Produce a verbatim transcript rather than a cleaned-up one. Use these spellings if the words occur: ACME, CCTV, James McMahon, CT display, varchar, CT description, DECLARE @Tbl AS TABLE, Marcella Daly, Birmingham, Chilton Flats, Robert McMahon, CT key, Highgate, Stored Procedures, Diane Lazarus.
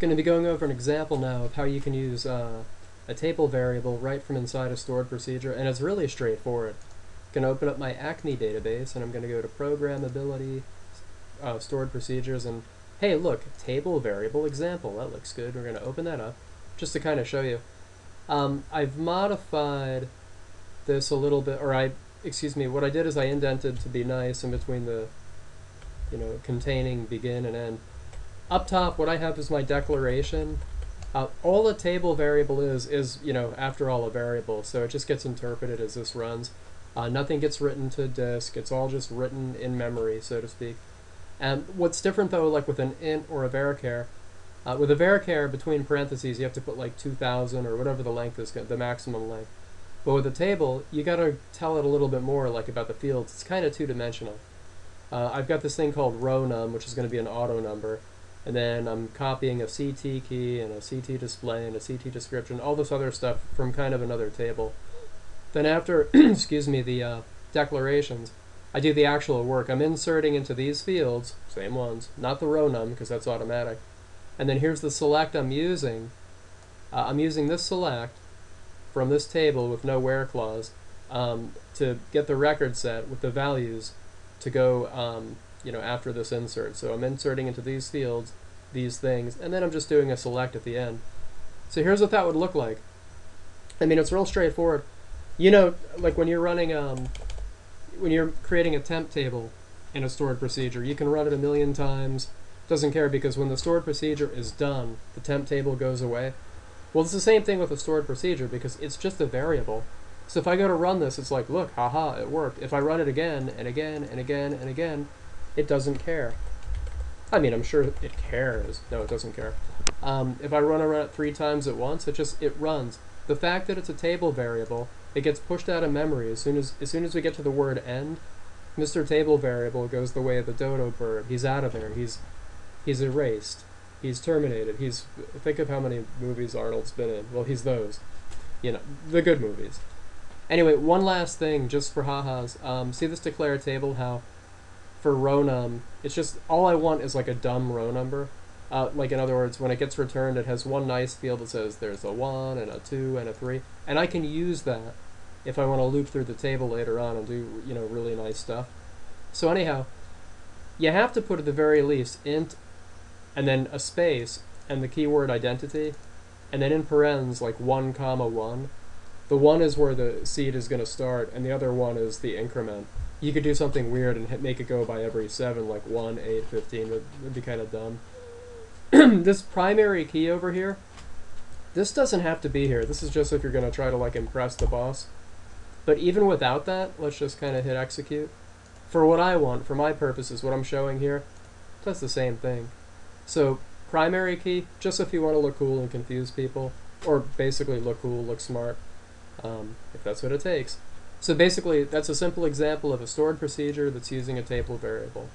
Going to be going over an example now of how you can use uh, a table variable right from inside a stored procedure, and it's really straightforward. I'm going to open up my ACME database, and I'm going to go to Programmability, uh, Stored Procedures, and hey look, table variable example, that looks good. We're going to open that up just to kind of show you. Um, I've modified this a little bit, or I, excuse me, what I did is I indented to be nice in between the, you know, containing begin and end. Up top, what I have is my declaration. Uh, all a table variable is, is, you know, after all a variable, so it just gets interpreted as this runs. Uh, nothing gets written to disk, it's all just written in memory, so to speak. And what's different though, like with an int or a varchar, uh, with a varchar between parentheses you have to put like two thousand or whatever the length is, the maximum length. But with a table, you gotta tell it a little bit more, like about the fields. It's kind of two-dimensional. Uh, I've got this thing called row num, which is going to be an auto number. And then I'm copying a C T key and a C T display and a C T description, all this other stuff from kind of another table. Then after, excuse me, the uh, declarations, I do the actual work. I'm inserting into these fields, same ones, not the row num because that's automatic. And then here's the select I'm using. Uh, I'm using this select from this table with no where clause um, to get the record set with the values to go um, you know, after this insert. So I'm inserting into these fields, these things, and then I'm just doing a select at the end. So here's what that would look like. I mean, it's real straightforward. You know, like when you're running, um, when you're creating a temp table in a stored procedure, you can run it a million times, doesn't care, because when the stored procedure is done, the temp table goes away. Well, it's the same thing with a stored procedure because it's just a variable. So if I go to run this, it's like, look, haha, it worked. If I run it again and again and again and again, it doesn't care. I mean, I'm sure it cares. No, it doesn't care. Um, if I run around it three times at once, it just, it runs. The fact that it's a table variable, it gets pushed out of memory. As soon as, as soon as we get to the word end, Mister Table Variable goes the way of the dodo bird. He's out of there. He's, he's erased. He's terminated. He's, think of how many movies Arnold's been in. Well, he's those. You know, the good movies. Anyway, one last thing, just for ha-has. Um, see this declare table, how for row num, it's just, all I want is like a dumb row number. Uh, like in other words, when it gets returned, it has one nice field that says there's a one and a two and a three, and I can use that if I want to loop through the table later on and do, you know, really nice stuff. So anyhow, you have to put at the very least int and then a space and the keyword identity, and then in parens like one comma one. The one is where the seed is going to start, and the other one is the increment. You could do something weird and hit, make it go by every seven, like one, eight, fifteen. That would be kind of dumb. This primary key over here, this doesn't have to be here. This is just if you're going to try to like impress the boss. But even without that, let's just kind of hit execute. For what I want, for my purposes, what I'm showing here, that's the same thing. So primary key, just if you want to look cool and confuse people, or basically look cool, look smart, um, if that's what it takes. So basically, that's a simple example of a stored procedure that's using a table variable.